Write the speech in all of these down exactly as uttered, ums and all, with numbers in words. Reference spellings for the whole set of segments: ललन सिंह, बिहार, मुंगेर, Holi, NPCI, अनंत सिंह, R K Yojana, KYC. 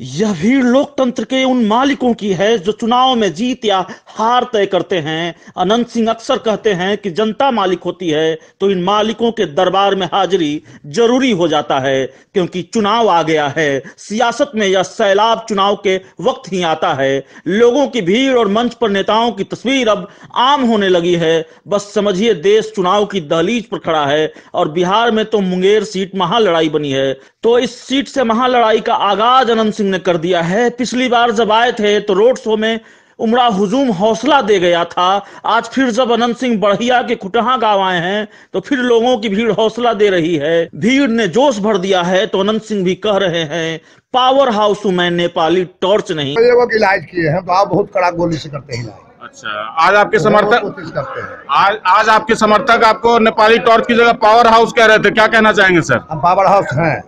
यह भीड़ लोकतंत्र के उन मालिकों की है जो चुनाव में जीत या हार तय करते हैं। अनंत सिंह अक्सर कहते हैं कि जनता मालिक होती है, तो इन मालिकों के दरबार में हाजिरी जरूरी हो जाता है, क्योंकि चुनाव आ गया है। सियासत में यह सैलाब चुनाव के वक्त ही आता है। लोगों की भीड़ और मंच पर नेताओं की तस्वीर अब आम होने लगी है। बस समझिए देश चुनाव की दहलीज पर खड़ा है, और बिहार में तो मुंगेर सीट महालड़ाई बनी है। तो इस सीट से महालड़ाई का आगाज अनंत सिंह ने कर दिया है। पिछली बार जब आए थे तो रोड शो में उमड़ा हुजूम हौसला दे गया था। आज फिर जब अनंत सिंह बढ़िया के खुटहा गांव आए हैं तो फिर लोगों की भीड़ हौसला दे रही है। भीड़ ने जोश भर दिया है। तो अनंत सिंह भी कह रहे हैं, पावर हाउस में नेपाली टॉर्च नहीं। इलाज किए हैं तो आप बहुत कड़ा गोली से करते हैं। अच्छा, आज आपके समर्थक आज आज आपके समर्थक आपको नेपाली टॉर्च की जगह पावर हाउस कह रहे थे, क्या कहना चाहेंगे सर? हम पावर हाउस हैं।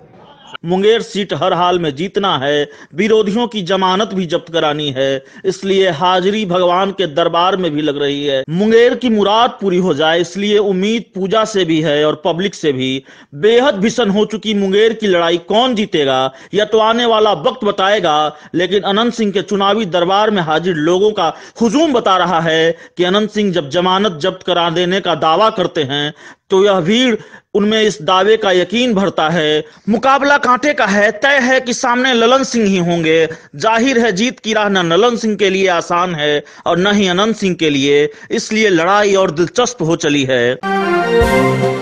मुंगेर सीट हर हाल में जीतना है। विरोधियों की जमानत भी जब्त करानी है, इसलिए हाजिरी भगवान के दरबार में भी लग रही है। मुंगेर की मुराद पूरी हो जाए, इसलिए उम्मीद पूजा से भी है और पब्लिक से भी। बेहद भीषण हो चुकी मुंगेर की लड़ाई कौन जीतेगा या तो आने वाला वक्त बताएगा, लेकिन अनंत सिंह के चुनावी दरबार में हाजिर लोगों का हुजूम बता रहा है कि अनंत सिंह जब जमानत जब्त करा देने का दावा करते हैं तो यह भीड़ उनमें इस दावे का यकीन भरता है। मुकाबला कांटे का है। तय है कि सामने ललन सिंह ही होंगे। जाहिर है जीत की राह न ललन सिंह के लिए आसान है और न ही अनंत सिंह के लिए, इसलिए लड़ाई और दिलचस्प हो चली है।